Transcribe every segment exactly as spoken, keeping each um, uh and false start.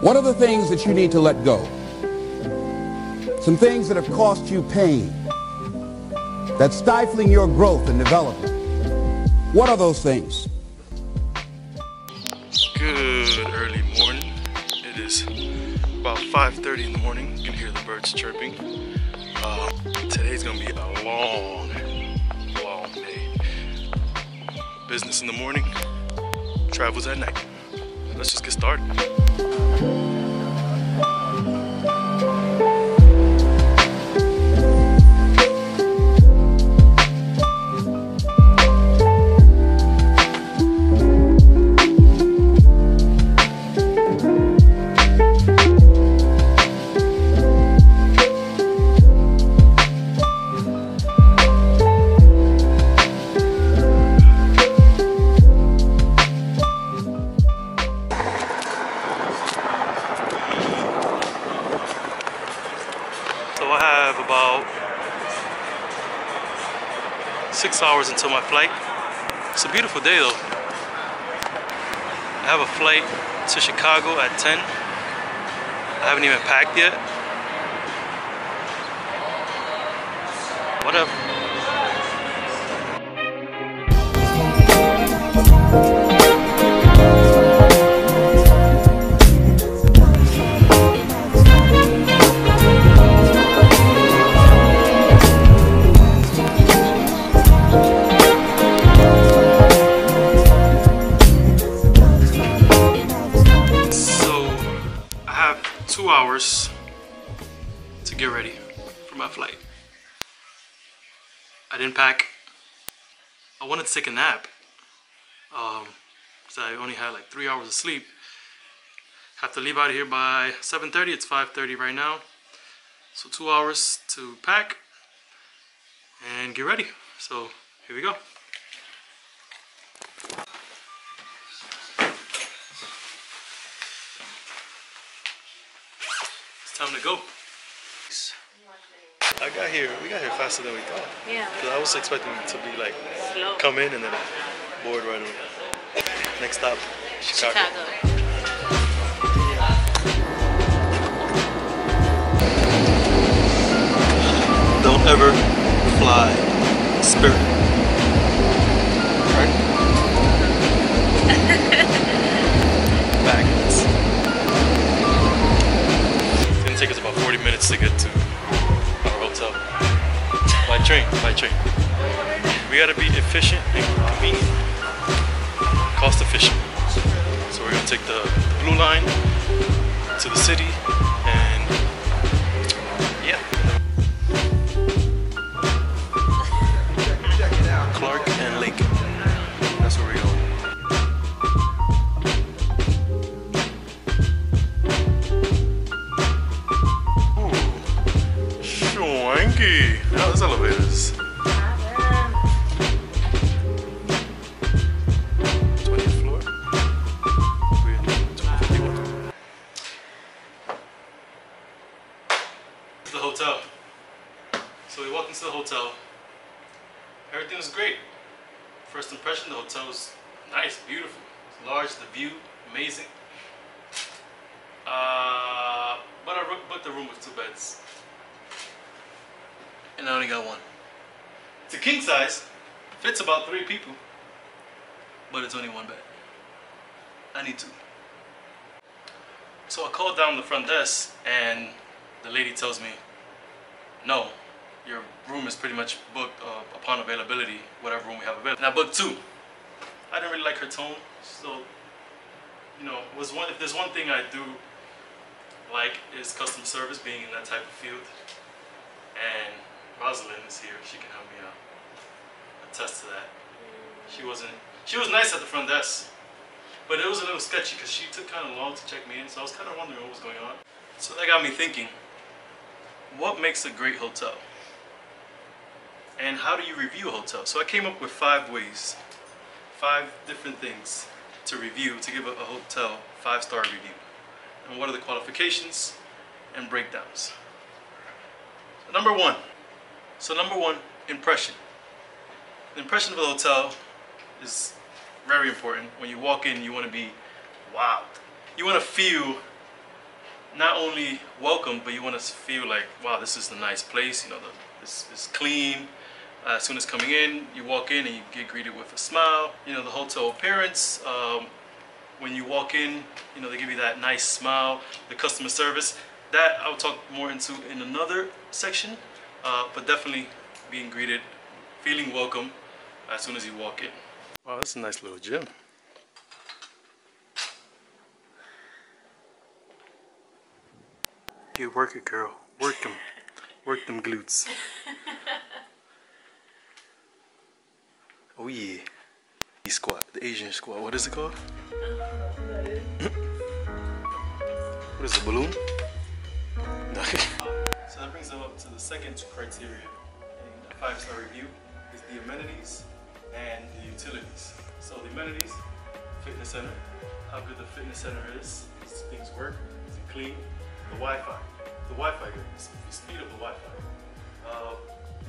What are the things that you need to let go? Some things that have cost you pain, that's stifling your growth and development. What are those things? Good early morning. It is about five thirty in the morning. You can hear the birds chirping. Uh, today's gonna be a long, long day. Business in the morning, travels at night. Let's just get started. Six hours until my flight. It's a beautiful day though. I have a flight to Chicago at ten. I haven't even packed yet. Whatever. Hours to get ready for my flight. I didn't pack. I wanted to take a nap um, so I only had like three hours of sleep. Have to leave out of here by seven thirty. It's five thirty right now, so two hours to pack and get ready. So here we go. Time to go. I got here, we got here faster than we thought. Yeah. Because I was expecting it to be like, slow. Come in and then board right away. Next stop, Chicago. Chicago. Don't ever fly Spirit. Right? Baggins. It took us about forty minutes to get to our hotel by train. By train, we gotta be efficient and convenient, cost efficient. So we're gonna take the, the blue line to the city, and yeah, Clark and Lake. That's where we're going. Now there's elevators. twentieth floor. We're in twenty fifty-one. The hotel. So we walked into the hotel. Everything was great. First impression, the hotel was nice, beautiful. It's large, the view, amazing. Uh, but I booked the room with two beds. And I only got one. It's a king size, fits about three people, but it's only one bed. I need two. So I called down the front desk and the lady tells me, no, your room is pretty much booked uh, upon availability, whatever room we have available. And I booked two. I didn't really like her tone, so, you know, was one. If there's one thing I do like is customer service, being in that type of field. And Rosalind is here, she can help me out. Attest to that. She wasn't, she was nice at the front desk, but it was a little sketchy because she took kind of long to check me in, so I was kind of wondering what was going on. So that got me thinking, what makes a great hotel? And how do you review a hotel? So I came up with five ways, five different things to review, to give a, a hotel five-star review. And what are the qualifications and breakdowns? So number one. So number one, impression. The impression of a hotel is very important. When you walk in, you want to be wowed. You want to feel not only welcome, but you want to feel like, wow, this is a nice place. You know, the, this is clean. Uh, as soon as coming in, you walk in and you get greeted with a smile. You know, the hotel appearance, um, when you walk in, you know, they give you that nice smile. The customer service, that I'll talk more into in another section, uh, but definitely being greeted, feeling welcome as soon as you walk in. Wow, that's a nice little gym. You work it, girl. Work them. Work them glutes. Oh yeah. The squat, the Asian squat. What is it called? What is it, balloon? So that brings us up to the second criteria in the five-star review is the amenities and the utilities. So the amenities, fitness center, how good the fitness center is, does things work, is it clean? The Wi-Fi, the Wi-Fi, the speed of the Wi-Fi, uh,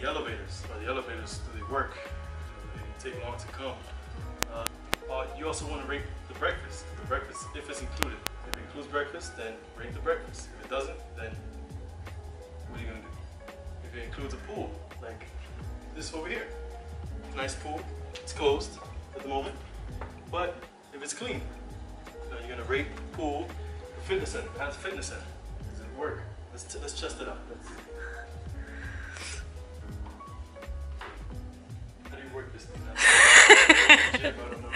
the elevators, are the elevators, do they work, do they take long to come? Uh, uh, you also want to rate the breakfast, the breakfast if it's included. If it includes breakfast, then rate the breakfast. If it doesn't, then what are you going to do? If it includes a pool, like this over here, nice pool, it's closed at the moment, but if it's clean, you know, you're going to rate the pool, the fitness center, has a fitness center. Work. Let's, t let's chest it out. Let's... How do you work this thing out? Gym, I don't know.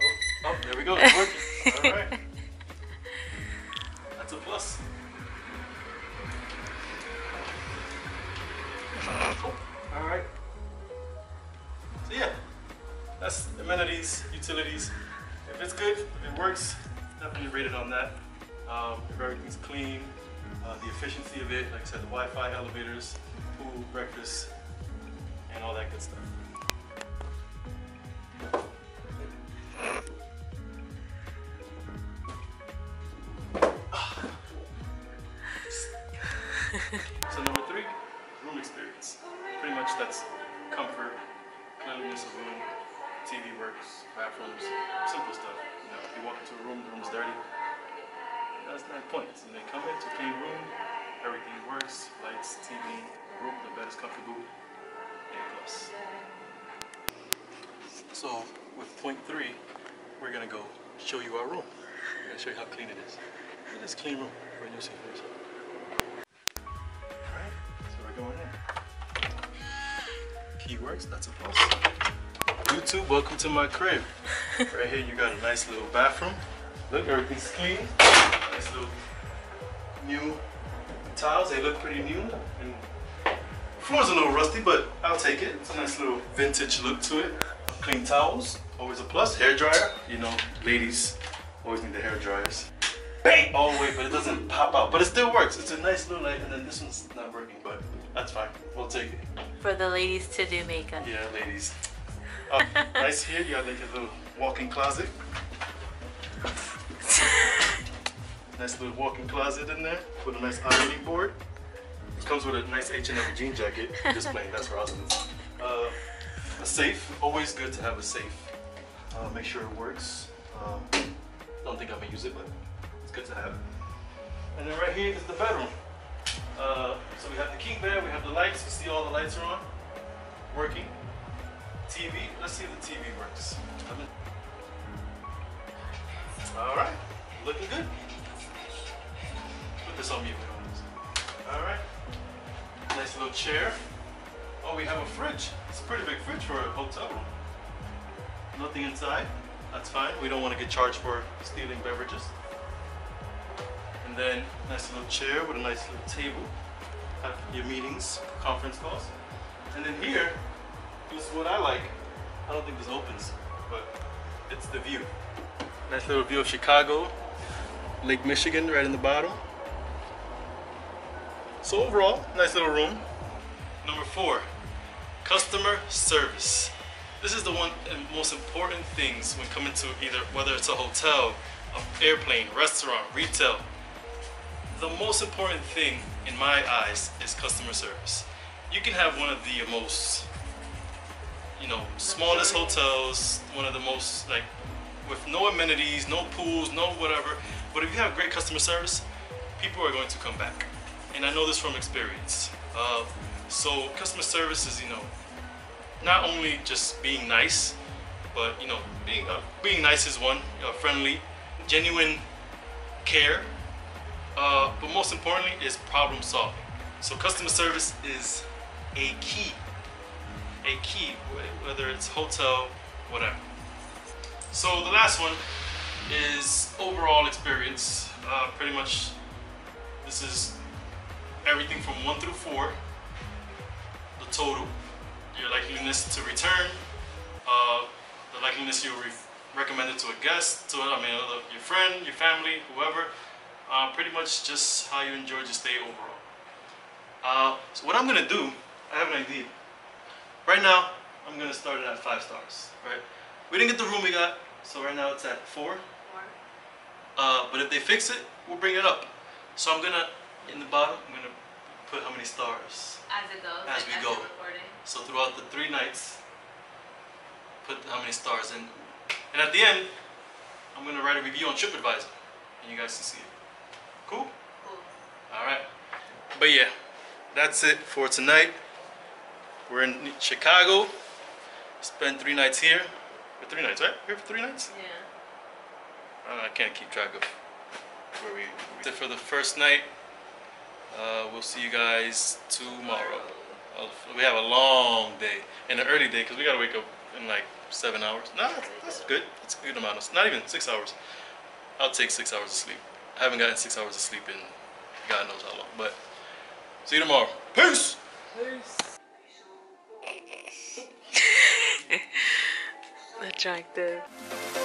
Oh, oh, there we go. It's working. All right. That's a plus. Oh, all right. So yeah, that's amenities, utilities. If it's good, if it works, definitely rated on that. Um, if everything's clean, uh, the efficiency of it, like I said, the Wi-Fi, elevators, pool, breakfast, and all that good stuff. So number three, room experience. Pretty much that's comfort, cleanliness of room, T V works, bathrooms, simple stuff. You know, if you walk into a room, the room's dirty, that's nine points. And they come into a clean room, everything works, lights, T V, room, the bed is comfortable, A plus. So with point three, we're gonna go show you our room. We're gonna show you how clean it is. Look at this clean room, right? You'll see for yourself. All right, so we're going in. Key works, that's a plus. YouTube, welcome to my crib. Right here you got a nice little bathroom. Look, everything's clean. Nice little new tiles. They look pretty new. And the floor's a little rusty, but I'll take it. It's a nice little vintage look to it. Clean towels, always a plus. Hair dryer, you know, ladies always need the hair dryers. Bang! All the way, but it doesn't pop out. But it still works. It's a nice little light, and then this one's not working, but that's fine. We'll take it. For the ladies to do makeup. Yeah, ladies. Oh, nice here, you got like a little walk-in closet. Nice little walk-in closet in there with a nice ironing board. It comes with a nice H and M jean jacket. Just plain, that's for husbands. Uh, a safe, always good to have a safe. Uh, make sure it works. Um, don't think I'm gonna use it, but it's good to have it. And then right here is the bedroom. Uh, so we have the king bed, we have the lights. You see all the lights are on, working. T V, let's see if the T V works. Alright, looking good. Put this on mute. Alright, nice little chair. Oh, we have a fridge. It's a pretty big fridge for a hotel room. Nothing inside, that's fine. We don't want to get charged for stealing beverages. And then, nice little chair with a nice little table. Have your meetings, conference calls. And then here, this is what I like. I don't think this opens, but it's the view. Nice little view of Chicago, Lake Michigan right in the bottom. So overall, nice little room. Number four, customer service. This is the one of the most important things when coming to either, whether it's a hotel, an airplane, restaurant, retail. The most important thing in my eyes is customer service. You can have one of the most, you know, smallest hotels, one of the most like with no amenities, no pools, no whatever. But if you have great customer service, people are going to come back. And I know this from experience. Uh, so customer service is, you know, not only just being nice, but you know, being uh, being nice is one, you know, friendly, genuine care. Uh, but most importantly is problem solving. So customer service is a key, a key, whether it's hotel, whatever. So the last one is overall experience. Uh, pretty much, this is everything from one through four, the total, your likeliness to return, uh, the likeliness you'll re recommend it to a guest, to I mean your friend, your family, whoever, uh, pretty much just how you enjoyed your stay overall. Uh, so what I'm gonna do, I have an idea. Right now, I'm gonna start it at five stars. Right? We didn't get the room we got, so right now it's at four. Four. Uh, but if they fix it, we'll bring it up. So I'm gonna, in the bottom, I'm gonna put how many stars as it goes, as we go. So throughout the three nights, put how many stars in. And at the end, I'm gonna write a review on TripAdvisor, and you guys can see it. Cool? Cool. All right. But yeah, that's it for tonight. We're in Chicago. Spend three nights here. For three nights, right? Here for three nights? Yeah. I, don't know, I can't keep track of where we. Where we for the first night. Uh, we'll see you guys tomorrow. Uh, we have a long day and an early day because we gotta wake up in like seven hours. Nah, that's, that's good. That's a good amount of. Not even six hours. I'll take six hours of sleep. I haven't gotten six hours of sleep in God knows how long. But see you tomorrow. Peace. Peace. Attractive.